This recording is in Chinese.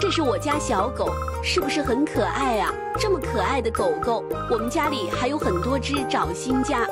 这是我家小狗，是不是很可爱啊？这么可爱的狗狗，我们家里还有很多只找新家。